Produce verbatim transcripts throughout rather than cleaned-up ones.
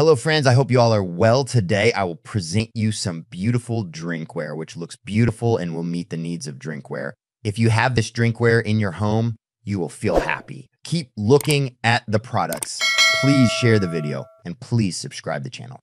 Hello friends, I hope you all are well today. I will present you some beautiful drinkware, which looks beautiful and will meet the needs of drinkware. If you have this drinkware in your home, you will feel happy. Keep looking at the products. Please share the video and please subscribe to the channel.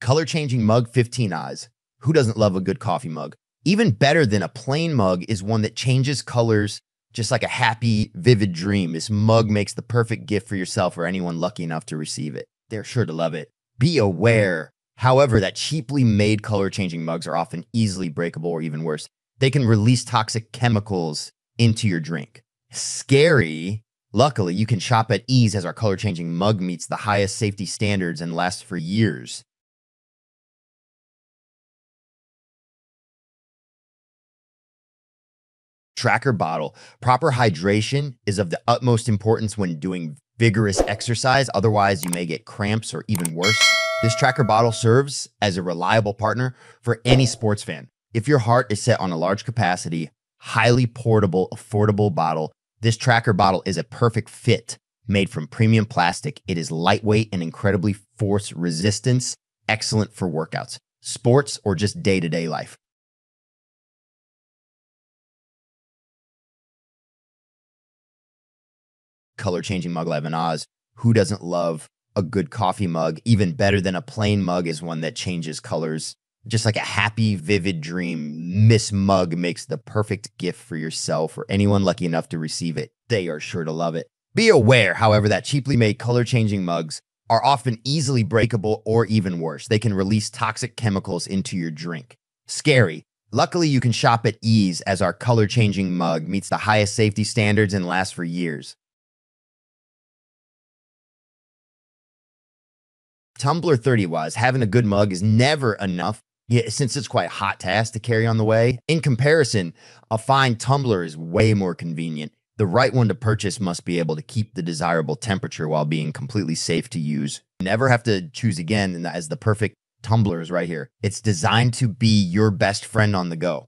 Color changing mug fifteen eyes. Who doesn't love a good coffee mug? Even better than a plain mug is one that changes colors just like a happy, vivid dream. This mug makes the perfect gift for yourself or anyone lucky enough to receive it. They're sure to love it. Be aware, however, that cheaply made color-changing mugs are often easily breakable or even worse. They can release toxic chemicals into your drink. Scary. Luckily, you can shop at ease as our color-changing mug meets the highest safety standards and lasts for years. Tracker Bottle. Proper hydration is of the utmost importance when doing vigorous exercise. Otherwise, you may get cramps or even worse. This Tracker Bottle serves as a reliable partner for any sports fan. If your heart is set on a large capacity, highly portable, affordable bottle, this Tracker Bottle is a perfect fit. Made from premium plastic, it is lightweight and incredibly force resistant, excellent for workouts, sports, or just day-to-day life. Color-changing mug live in Oz. Who doesn't love a good coffee mug? Even better than a plain mug is one that changes colors. Just like a happy, vivid dream, this mug makes the perfect gift for yourself or anyone lucky enough to receive it. They are sure to love it. Be aware, however, that cheaply made color-changing mugs are often easily breakable or even worse. They can release toxic chemicals into your drink. Scary. Luckily, you can shop at ease as our color-changing mug meets the highest safety standards and lasts for years. Tumbler thirty wise, having a good mug is never enough, yeah, since it's quite a hot task to carry on the way. In comparison, a fine tumbler is way more convenient. The right one to purchase must be able to keep the desirable temperature while being completely safe to use. Never have to choose again, as the perfect tumbler is right here. It's designed to be your best friend on the go.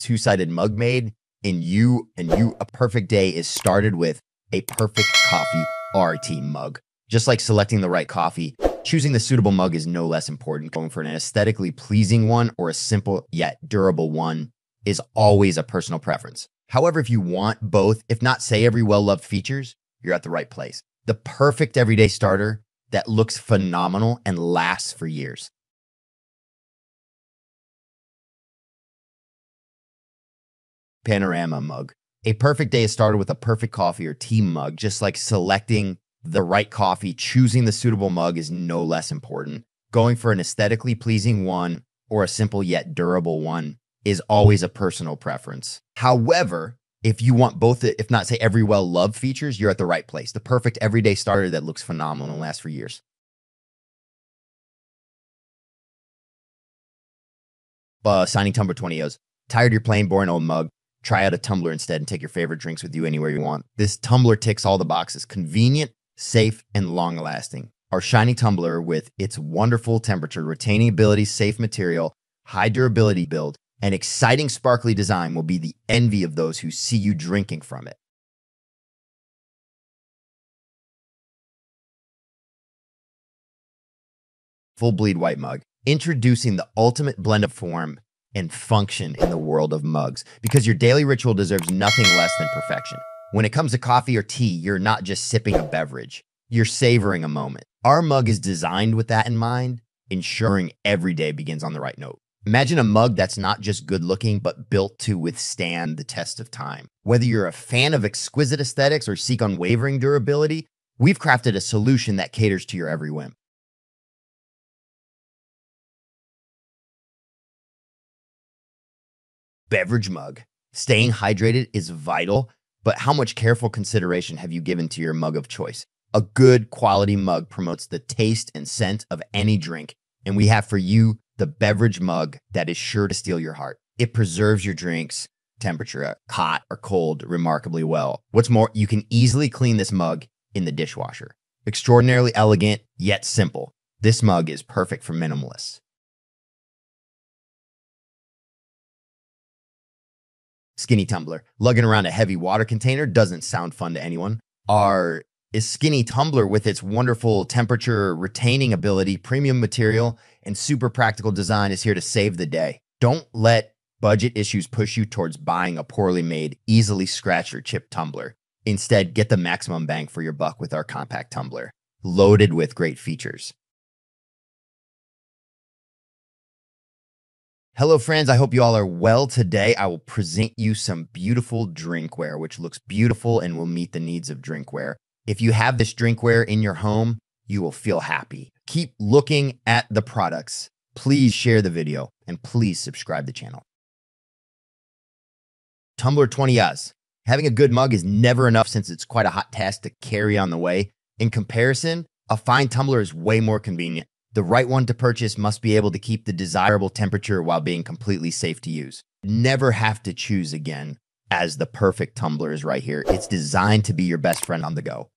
Two-sided mug made in you and you, a perfect day is started with a perfect coffee R T mug. Just like selecting the right coffee, choosing the suitable mug is no less important. Going for an aesthetically pleasing one or a simple yet durable one is always a personal preference. However, if you want both, if not say every well-loved features, you're at the right place. The perfect everyday starter that looks phenomenal and lasts for years. Panorama mug. A perfect day is started with a perfect coffee or tea mug, just like selecting the right coffee, choosing the suitable mug is no less important. Going for an aesthetically pleasing one or a simple yet durable one is always a personal preference. However, if you want both, if not say every well-loved features, you're at the right place. The perfect everyday starter that looks phenomenal and lasts for years. Uh, signing Tumbler twenty O's. Tired of your plain, boring old mug? Try out a tumbler instead and take your favorite drinks with you anywhere you want. This tumbler ticks all the boxes. Convenient, safe, and long-lasting. Our shiny tumbler with its wonderful temperature, retaining ability, safe material, high durability build, and exciting sparkly design will be the envy of those who see you drinking from it. Full bleed white mug. Introducing the ultimate blend of form and function in the world of mugs, because your daily ritual deserves nothing less than perfection. When it comes to coffee or tea, you're not just sipping a beverage, you're savoring a moment. Our mug is designed with that in mind, ensuring every day begins on the right note. Imagine a mug that's not just good looking, but built to withstand the test of time. Whether you're a fan of exquisite aesthetics or seek unwavering durability, we've crafted a solution that caters to your every whim. Beverage mug. Staying hydrated is vital, but how much careful consideration have you given to your mug of choice? A good quality mug promotes the taste and scent of any drink, and we have for you the beverage mug that is sure to steal your heart. It preserves your drink's temperature, hot or cold, remarkably well. What's more, you can easily clean this mug in the dishwasher. Extraordinarily elegant, yet simple. This mug is perfect for minimalists. Skinny tumbler. Lugging around a heavy water container doesn't sound fun to anyone. Our is Skinny Tumbler with its wonderful temperature retaining ability, premium material, and super practical design is here to save the day. Don't let budget issues push you towards buying a poorly made, easily scratched or chipped tumbler. Instead, get the maximum bang for your buck with our compact tumbler, loaded with great features. Hello friends, I hope you all are well today. I will present you some beautiful drinkware, which looks beautiful and will meet the needs of drinkware. If you have this drinkware in your home, you will feel happy. Keep looking at the products. Please share the video and please subscribe to the channel. Tumbler twenty oz. Having a good mug is never enough since it's quite a hot task to carry on the way. In comparison, a fine tumbler is way more convenient. The right one to purchase must be able to keep the desirable temperature while being completely safe to use. Never have to choose again, as the perfect tumbler is right here. It's designed to be your best friend on the go.